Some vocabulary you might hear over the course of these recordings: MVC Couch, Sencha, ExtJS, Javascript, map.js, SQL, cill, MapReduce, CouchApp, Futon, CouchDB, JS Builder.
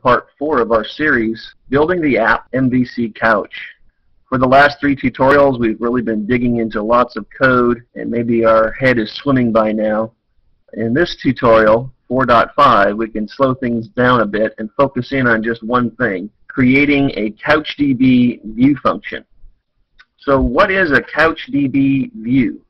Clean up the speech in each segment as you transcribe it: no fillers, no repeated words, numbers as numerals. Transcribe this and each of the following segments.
part 4 of our series, Building the App MVC Couch. For the last 3 tutorials, we've really been digging into lots of code, and maybe our head is swimming by now. In this tutorial, 4.5, we can slow things down a bit and focus in on just one thing, creating a CouchDB view function. So what is a CouchDB view?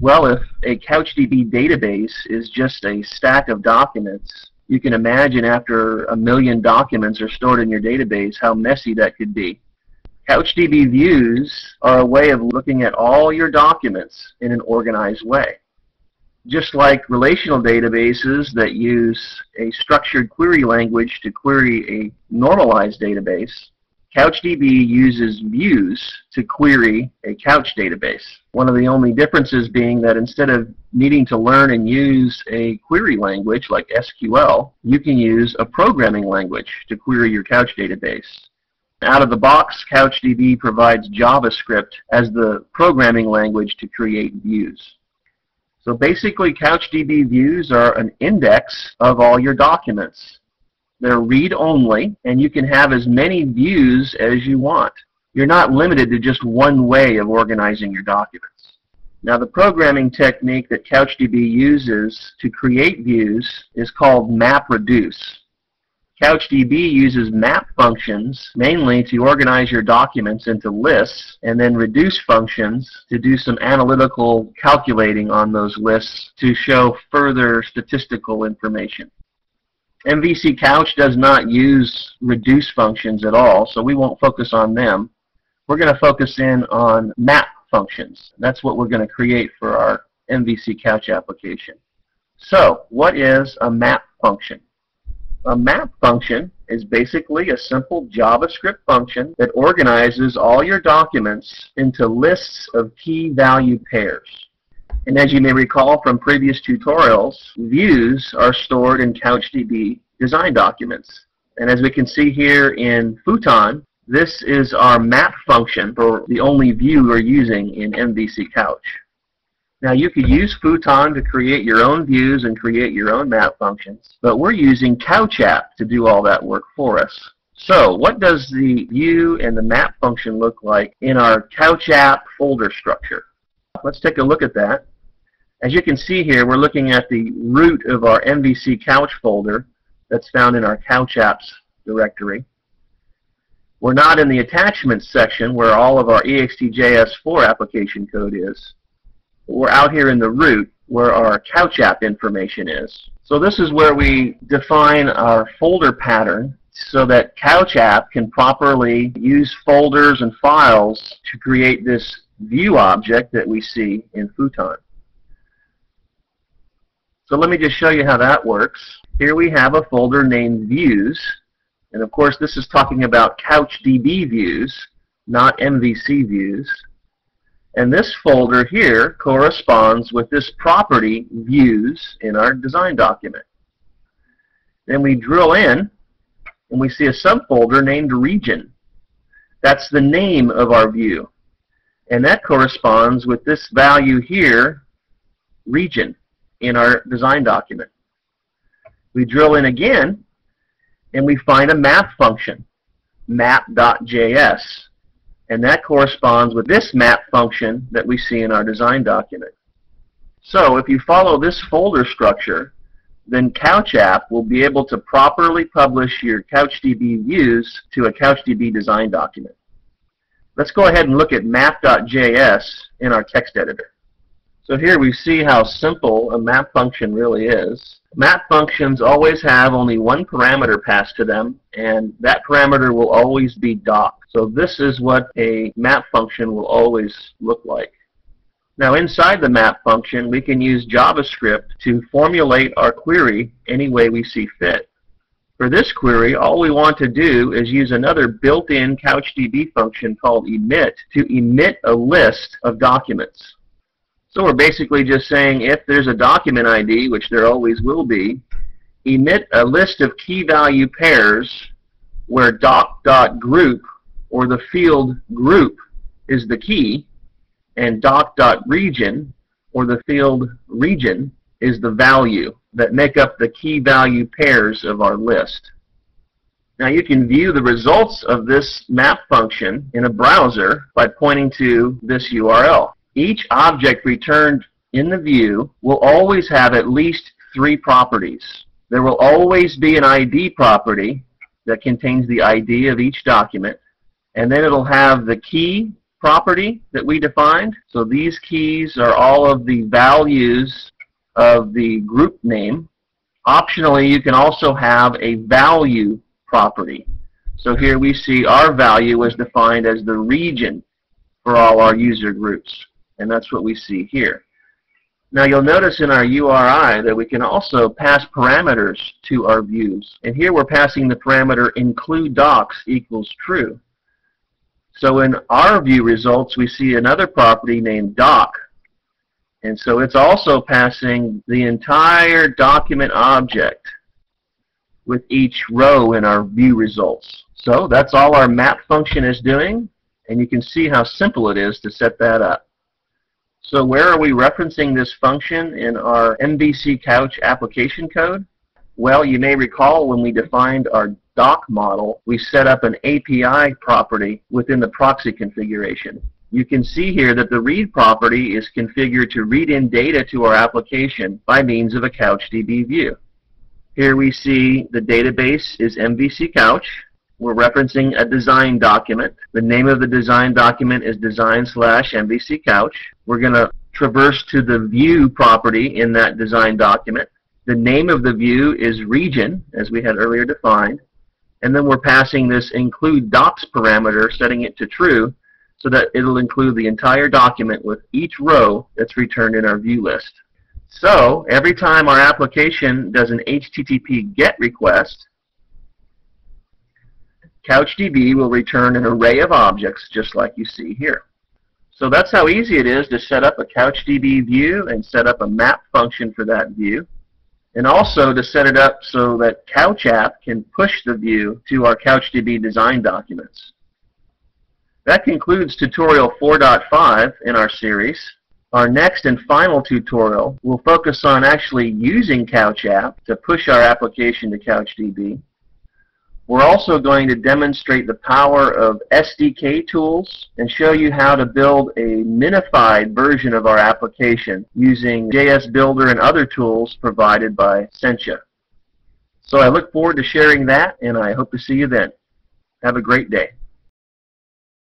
Well, if a CouchDB database is just a stack of documents, you can imagine after 1 million documents are stored in your database how messy that could be. CouchDB views are a way of looking at all your documents in an organized way. Just like relational databases that use a structured query language to query a normalized database, CouchDB uses views to query a couch database. One of the only differences being that instead of needing to learn and use a query language like SQL, you can use a programming language to query your couch database. Out of the box, CouchDB provides JavaScript as the programming language to create views. So basically, CouchDB views are an index of all your documents. They're read-only, and you can have as many views as you want. You're not limited to just one way of organizing your documents. Now, the programming technique that CouchDB uses to create views is called MapReduce. CouchDB uses map functions mainly to organize your documents into lists, and then reduce functions to do some analytical calculating on those lists to show further statistical information. MVC Couch does not use reduce functions at all, so we won't focus on them. We're going to focus in on map functions. That's what we're going to create for our MVC Couch application. So, what is a map function? A map function is basically a simple JavaScript function that organizes all your documents into lists of key value pairs. And as you may recall from previous tutorials, views are stored in CouchDB design documents. And as we can see here in Futon, this is our map function for the only view we're using in MVC Couch. Now, you could use Futon to create your own views and create your own map functions, but we're using CouchApp to do all that work for us. So, what does the view and the map function look like in our CouchApp folder structure? Let's take a look at that. As you can see here, we're looking at the root of our MVC Couch folder that's found in our CouchApps directory. We're not in the attachments section where all of our ExtJS4 application code is. We're out here in the root where our CouchApp information is. So this is where we define our folder pattern so that CouchApp can properly use folders and files to create this view object that we see in Futon. So let me just show you how that works. Here we have a folder named Views, and of course this is talking about CouchDB views, not MVC views. And this folder here corresponds with this property Views in our design document. Then we drill in, and we see a subfolder named Region. That's the name of our view, and that corresponds with this value here, Region, in our design document. We drill in again, and we find a map function, map.js, and that corresponds with this map function that we see in our design document. So if you follow this folder structure, then CouchApp will be able to properly publish your CouchDB views to a CouchDB design document. Let's go ahead and look at map.js in our text editor. So here we see how simple a map function really is. Map functions always have only one parameter passed to them, and that parameter will always be doc. So this is what a map function will always look like. Now, inside the map function, we can use JavaScript to formulate our query any way we see fit. For this query, all we want to do is use another built-in CouchDB function called emit to emit a list of documents. So we're basically just saying if there's a document ID, which there always will be, emit a list of key value pairs where doc.group, or the field group, is the key, and doc.region, or the field region, is the value that make up the key value pairs of our list. Now you can view the results of this map function in a browser by pointing to this URL. Each object returned in the view will always have at least 3 properties. There will always be an ID property that contains the ID of each document, and then it'll have the key property that we defined. So these keys are all of the values of the group name. Optionally, you can also have a value property. So here we see our value was defined as the region for all our user groups, and that's what we see here. Now you'll notice in our URI that we can also pass parameters to our views, and here we're passing the parameter include docs equals true. So in our view results we see another property named doc, and so it's also passing the entire document object with each row in our view results. So that's all our map function is doing, and you can see how simple it is to set that up. So where are we referencing this function in our MVC Couch application code? Well, you may recall when we defined our doc model, we set up an API property within the proxy configuration. You can see here that the read property is configured to read in data to our application by means of a CouchDB view. Here we see the database is MVC Couch. We're referencing a design document. The name of the design document is design/MVC Couch. We're going to traverse to the view property in that design document. The name of the view is region, as we had earlier defined. And then we're passing this include docs parameter, setting it to true, so that it'll include the entire document with each row that's returned in our view list. So every time our application does an HTTP GET request, CouchDB will return an array of objects just like you see here. So that's how easy it is to set up a CouchDB view and set up a map function for that view, and also to set it up so that CouchApp can push the view to our CouchDB design documents. That concludes tutorial 4.5 in our series. Our next and final tutorial will focus on actually using CouchApp to push our application to CouchDB. We're also going to demonstrate the power of SDK tools and show you how to build a minified version of our application using JS Builder and other tools provided by Sencha. So I look forward to sharing that, and I hope to see you then. Have a great day.